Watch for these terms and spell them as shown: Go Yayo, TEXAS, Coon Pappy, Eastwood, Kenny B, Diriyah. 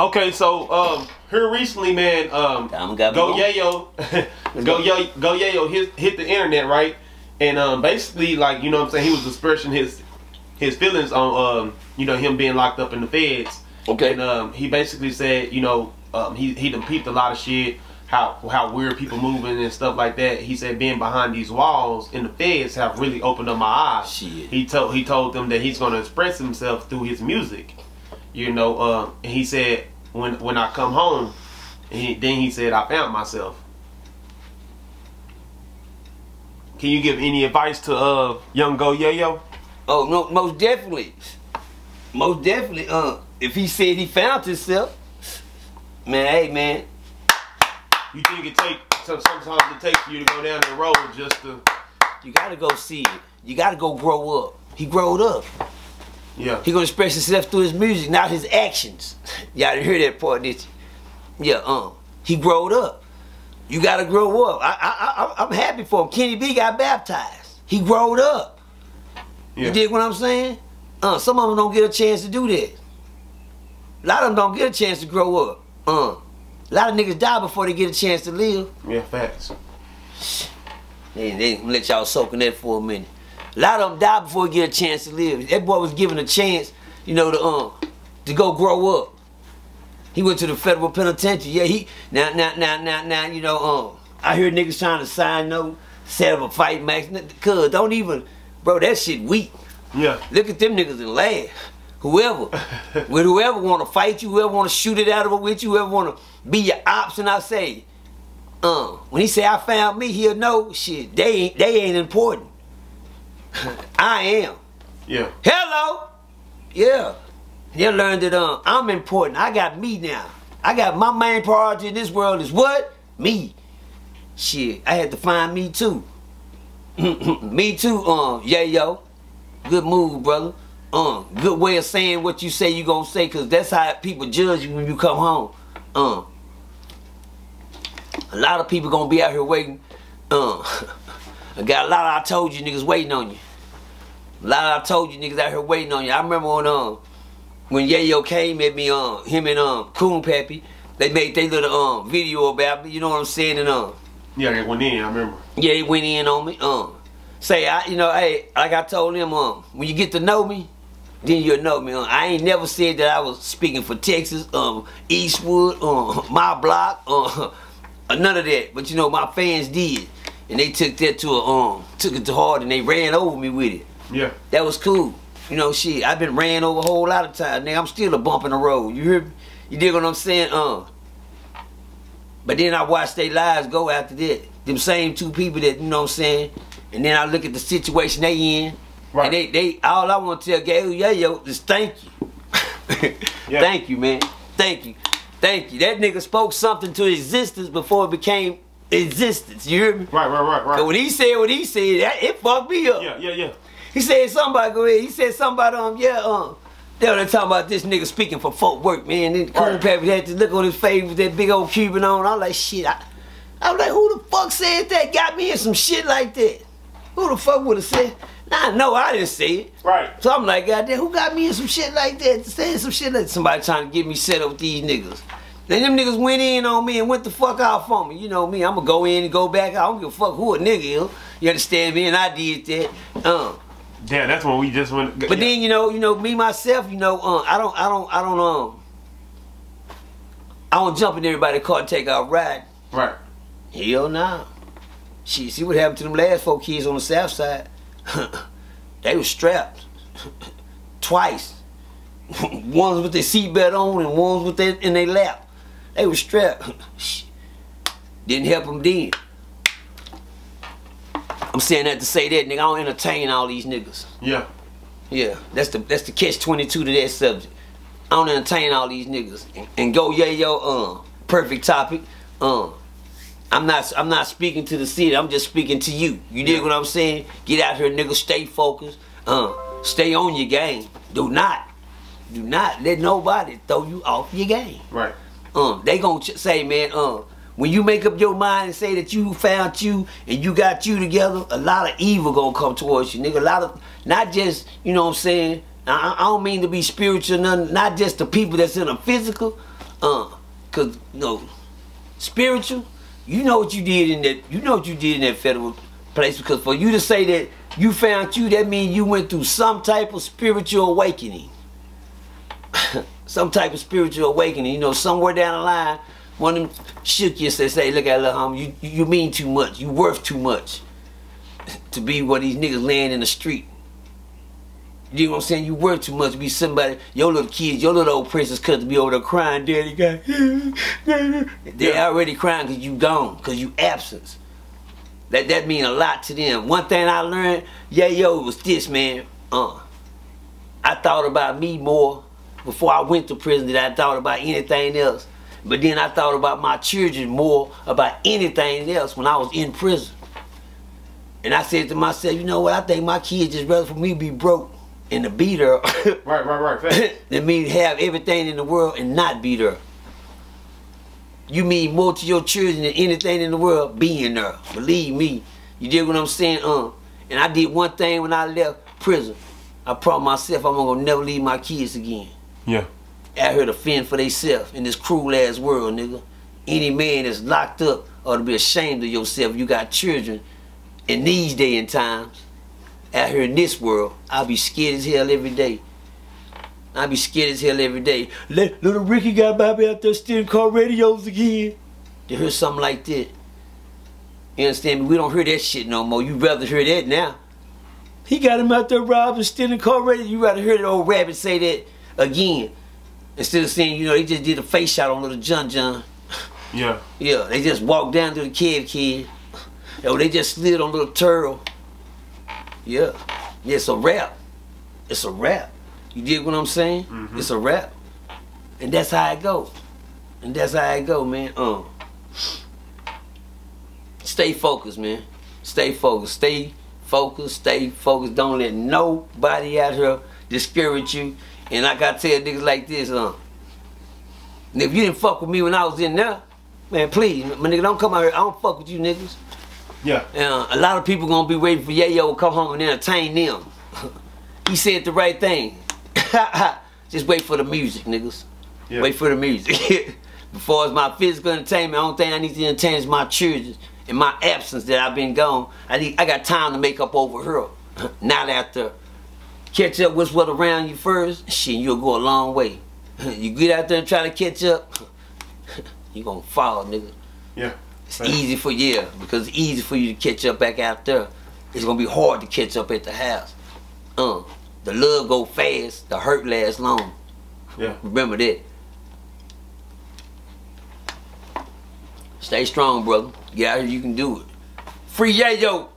Okay, so here recently, man, Go Yayo, hit the internet, right? And basically, like, you know what I'm saying, he was expressing his feelings on you know, him being locked up in the feds. Okay. And he basically said, you know, he done peeped a lot of shit, how weird people moving and stuff like that. He said being behind these walls in the feds have really opened up my eyes. Shit. He told them that he's gonna express himself through his music. You know, and he said when I come home, and then he said I found myself. Can you give any advice to young Go Yayo? Oh no, most definitely. Most definitely, if he said he found himself, man, hey man. You think it take sometimes it takes you to go down the road just to. You gotta go see it. You gotta go grow up. He growed up. Yeah. He gonna express himself through his music, not his actions. Y'all didn't hear that part, did you? Yeah. He growed up. You gotta grow up. I'm happy for him. Kenny B got baptized. He growed up. Yeah. You dig what I'm saying? Some of them don't get a chance to do that. A lot of them don't get a chance to grow up. A lot of niggas die before they get a chance to live. Yeah, facts. They let y'all soak in that for a minute. A lot of them die before they get a chance to live. That boy was given a chance, you know, to go grow up. He went to the federal penitentiary. Yeah, he now, you know, I hear niggas trying to sign no, set up a fight match. Cuz don't even, bro, that shit weak. Yeah. Look at them niggas and laugh. Whoever, with whoever want to fight you, whoever want to shoot it out of it with you, whoever want to be your ops, and I say, when he say I found me, he'll know shit. They ain't important. I am. Yeah. Hello. Yeah. They learned that I'm important. I got me now. I got my main priority in this world is what? Me. Shit. I had to find me too. Me too. Yayo. Good move, brother. Good way of saying what you say you gonna say, cause that's how people judge you when you come home. A lot of people gonna be out here waiting. I got a lot of I told you niggas waiting on you. A lot of I told you niggas out here waiting on you. I remember when Yayo came at me, him and Coon Pappy, they made their little video about me. You know what I'm saying? And yeah, they went in. I remember. Yeah, they went in on me. Say you know, hey, like I told him, when you get to know me. Then you'll know me. I ain't never said that I was speaking for Texas, Eastwood, my block, none of that. But you know, my fans did, and they took that to a, took it to heart, and they ran over me with it. Yeah. That was cool. You know, shit. I've been ran over a whole lot of times. Nigga, I'm still a bump in the road. You hear me? You dig what I'm saying? But then I watched their lives go after that. Them same two people that, you know what I'm saying. And then I look at the situation they in. Right. And they all I want to tell Go Yayo is thank you. Yeah. Thank you, man. Thank you. Thank you. That nigga spoke something to existence before it became existence. You hear me? Right. So when he said what he said, it fucked me up. Yeah. He said somebody go ahead. He said somebody they were talking about this nigga speaking for folk work, man. And then Coon Pappy had to look on his face with that big old Cuban on. I'm like, shit, I was like, who the fuck said that? Got me in some shit like that. Who the fuck would have said? I know I didn't say it. Right. So I'm like, goddamn, who got me in some shit like that? Saying some shit like that. Somebody trying to get me set up with these niggas. Then them niggas went in on me and went the fuck off on me. You know me, I'ma go in and go back out. I don't give a fuck who a nigga is. You understand me? And I did that. Damn, that's when we just went. But yeah. Then you know, me myself, you know, I don't jump in everybody's car and take out ride. Right. Hell nah. Shit, see what happened to them last 4 kids on the south side. They was strapped twice. One's with their seatbelt on and one's with their, in their lap. They was strapped. Didn't help them then. I'm saying that to say that, nigga, I don't entertain all these niggas. Yeah. Yeah, that's the catch-22 to that subject. I don't entertain all these niggas. And Go Yayo, perfect topic. I'm not speaking to the city. I'm just speaking to you. You dig what I'm saying? Get out here, nigga. Stay focused. Stay on your game. Do not let nobody throw you off your game. Right. They gonna say, man. When you make up your mind and say that you found you and you got you together, a lot of evil gonna come towards you, nigga. A lot of not just, you know what I'm saying. I don't mean to be spiritual, nothing. Not just the people that's in a physical. Cause no spiritual, you know what you did in that. You know what you did in that federal place. Because for you to say that you found you, that means you went through some type of spiritual awakening. Some type of spiritual awakening. You know, somewhere down the line, one of them shook you and say, "Look at little homie, you mean too much. You worth too much to be what these niggas laying in the street." You know what I'm saying? You work too much to be somebody. Your little kids, your little old princess cousin be over there crying. Daddy got they already crying because you gone, because you absent. That mean a lot to them. One thing I learned, Yayo, was this, man. I thought about me more before I went to prison than I thought about anything else. But then I thought about my children more about anything else when I was in prison. And I said to myself, you know what? I think my kids just rather for me be broke and to beat her, right. That means have everything in the world and not beat her. You mean more to your children than anything in the world, being her. Believe me, you dig what I'm saying? And I did one thing when I left prison. I promised myself I'm gonna never leave my kids again. Yeah. Out here to fend for themselves in this cruel ass world, nigga. Any man that's locked up ought to be ashamed of yourself. You got children in these day and times. Out here in this world, I'll be scared as hell every day. I'll be scared as hell every day. Little Ricky got Bobby out there stealing car radios again. To hear something like that. You understand me? We don't hear that shit no more. You'd rather hear that now. He got him out there robbing, stealing car radios. You'd rather hear that old rabbit say that again. Instead of saying, you know, they just did a face shot on little John John. Yeah. Yeah, they just walked down to the kid. Yo, they just slid on little Turtle. Yeah, it's a rap. It's a rap. You dig what I'm saying? Mm-hmm. It's a rap. And that's how it goes. And that's how it go, man. Stay focused, man. Stay focused. Stay focused. Stay focused. Don't let nobody out here discourage you. And I gotta tell niggas like this, and if you didn't fuck with me when I was in there, man, please, my nigga, don't come out here. I don't fuck with you niggas. Yeah. A lot of people gonna be waiting for Yayo to come home and entertain them. He said the right thing. Just wait for the music, niggas. Yeah. Wait for the music. Before it's my physical entertainment, the only thing I need to entertain is my children. In my absence that I've been gone, I got time to make up over her. Not after. Catch up with what around you first, shit, you'll go a long way. You get out there and try to catch up, you gonna fall, nigga. Yeah. It's easy for you, because it's easy for you to catch up back out there. It's gonna be hard to catch up at the house. The love go fast, the hurt lasts long. Yeah. Remember that. Stay strong, brother. Get out here, you can do it. Free Yayo!